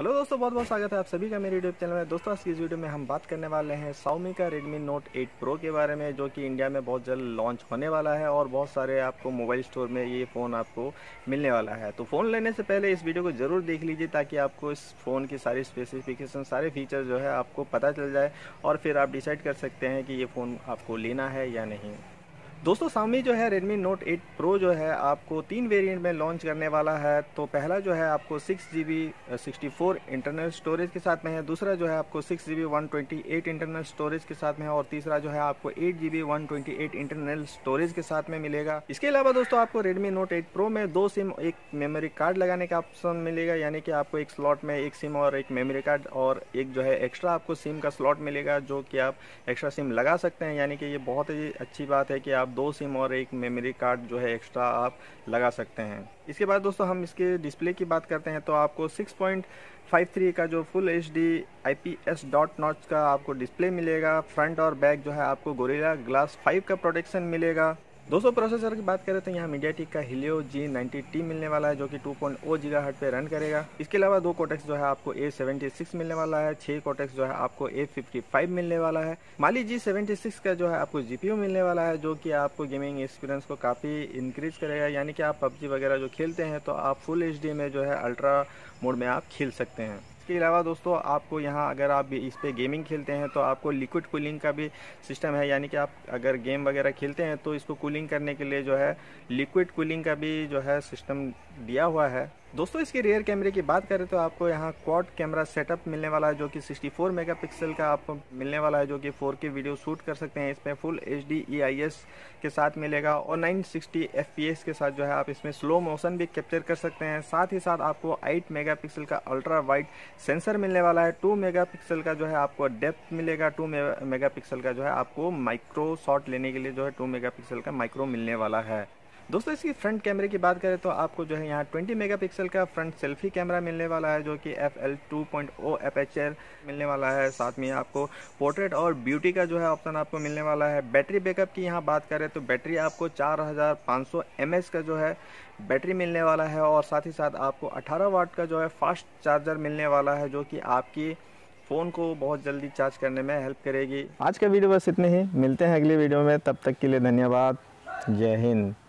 Hello दोस्तों, बहुत बहुत स्वागत है आप सभी का मेरे यूट्यूब चैनल में। दोस्तों आज की इस वीडियो में हम बात करने वाले हैं Xiaomi का Redmi Note 8 Pro के बारे में, जो कि इंडिया में बहुत जल्द लॉन्च होने वाला है और बहुत सारे आपको मोबाइल स्टोर में ये फ़ोन आपको मिलने वाला है। तो फ़ोन लेने से पहले इस वीडियो को ज़रूर देख लीजिए ताकि आपको इस फ़ोन की सारी स्पेसिफिकेशन, सारे फीचर जो है आपको पता चल जाए और फिर आप डिसाइड कर सकते हैं कि ये फ़ोन आपको लेना है या नहीं। दोस्तों Xiaomi जो है Redmi Note 8 Pro जो है आपको 3 वेरिएंट में लॉन्च करने वाला है। तो पहला जो है आपको 6GB 64 इंटरनल स्टोरेज के साथ में है, दूसरा जो है आपको 6GB 128 इंटरनल स्टोरेज के साथ में है और तीसरा जो है आपको 8GB 128 इंटरनल स्टोरेज के साथ में मिलेगा। इसके अलावा दोस्तों आपको Redmi Note 8 Pro में 2 सिम, एक मेमोरी कार्ड लगाने का ऑप्शन मिलेगा, यानी कि आपको एक स्लॉट में एक सिम और एक मेमोरी कार्ड और एक जो है एक्स्ट्रा आपको सिम का स्लॉट मिलेगा, जो कि आप एक्स्ट्रा सिम लगा सकते हैं। यानी कि ये बहुत ही अच्छी बात है कि आप 2 सिम और एक मेमोरी कार्ड जो है एक्स्ट्रा आप लगा सकते हैं। इसके बाद दोस्तों हम इसके डिस्प्ले की बात करते हैं तो आपको 6.53 का जो full HD IPS dot notch का आपको डिस्प्ले मिलेगा। फ्रंट और बैक जो है आपको गोरिल्ला ग्लास 5 का प्रोटेक्शन मिलेगा। दोस्तों प्रोसेसर की बात करें तो यहाँ मीडियाटेक का Helio G90T मिलने वाला है, जो कि 2.0 GHz पे रन करेगा। इसके अलावा 2 कॉर्टेक्स जो है आपको A76 मिलने वाला है, 6 कॉर्टेक्स जो है आपको A55 मिलने वाला है। माली G76 का जो है आपको GPU मिलने वाला है, जो कि आपको गेमिंग एक्सपीरियंस को काफ़ी इंक्रीज करेगा। यानी कि आप PUBG वगैरह जो खेलते हैं तो आप फुल HD में जो है अल्ट्रा मोड में आप खेल सकते हैं। इसके अलावा दोस्तों आपको यहाँ अगर आप इस पर गेमिंग खेलते हैं तो आपको लिक्विड कूलिंग का भी सिस्टम है, यानी कि आप अगर गेम वगैरह खेलते हैं तो इसको कूलिंग करने के लिए जो है लिक्विड कूलिंग का भी जो है सिस्टम दिया हुआ है। दोस्तों इसके रियर कैमरे की बात करें तो आपको यहाँ क्वाड कैमरा सेटअप मिलने वाला है, जो कि 64 मेगापिक्सल का आपको मिलने वाला है, जो कि 4K वीडियो शूट कर सकते हैं। इसमें फुल HD EIS के साथ मिलेगा और 960 FPS के साथ जो है आप इसमें स्लो मोशन भी कैप्चर कर सकते हैं। साथ ही साथ आपको 8 मेगापिक्सल का अल्ट्रा वाइड सेंसर मिलने वाला है, 2 मेगापिक्सल का जो है आपको डेप्थ मिलेगा, 2 मेगापिक्सल का जो है आपको माइक्रो शॉट लेने के लिए जो है 2 मेगापिक्सल का माइक्रो मिलने वाला है। दोस्तों इसकी फ्रंट कैमरे की बात करें तो आपको जो है यहाँ 20 मेगापिक्सल का फ्रंट सेल्फी कैमरा मिलने वाला है, जो कि FL 2.0 एपैचर मिलने वाला है। साथ में आपको पोर्ट्रेट और ब्यूटी का जो है ऑप्शन आपको मिलने वाला है। बैटरी बैकअप की यहाँ बात करें तो बैटरी आपको 4500 mAh का जो है बैटरी मिलने वाला है और साथ ही साथ आपको 18 वाट का जो है फास्ट चार्जर मिलने वाला है, जो कि आपकी फ़ोन को बहुत जल्दी चार्ज करने में हेल्प करेगी। आज का वीडियो बस इतने ही, मिलते हैं अगले वीडियो में, तब तक के लिए धन्यवाद, जय हिंद।